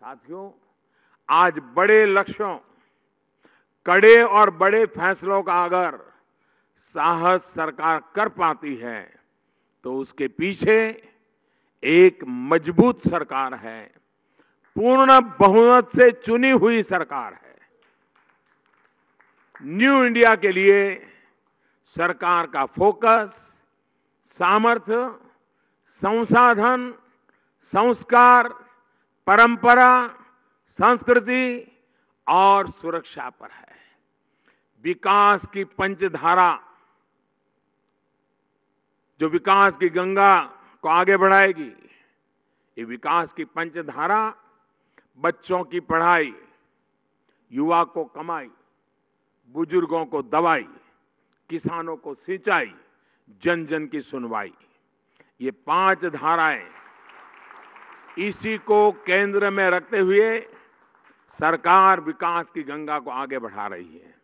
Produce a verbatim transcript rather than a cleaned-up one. साथियों, आज बड़े लक्ष्यों, कड़े और बड़े फैसलों का अगर साहस सरकार कर पाती है तो उसके पीछे एक मजबूत सरकार है, पूर्ण बहुमत से चुनी हुई सरकार है। न्यू इंडिया के लिए सरकार का फोकस सामर्थ्य, संसाधन, संस्कार, परंपरा, संस्कृति और सुरक्षा पर है। विकास की पंचधारा जो विकास की गंगा को आगे बढ़ाएगी, ये विकास की पंचधारा बच्चों की पढ़ाई, युवा को कमाई, बुजुर्गों को दवाई, किसानों को सिंचाई, जन जन की सुनवाई, ये पांच धाराएं, इसी को केंद्र में रखते हुए सरकार विकास की गंगा को आगे बढ़ा रही है।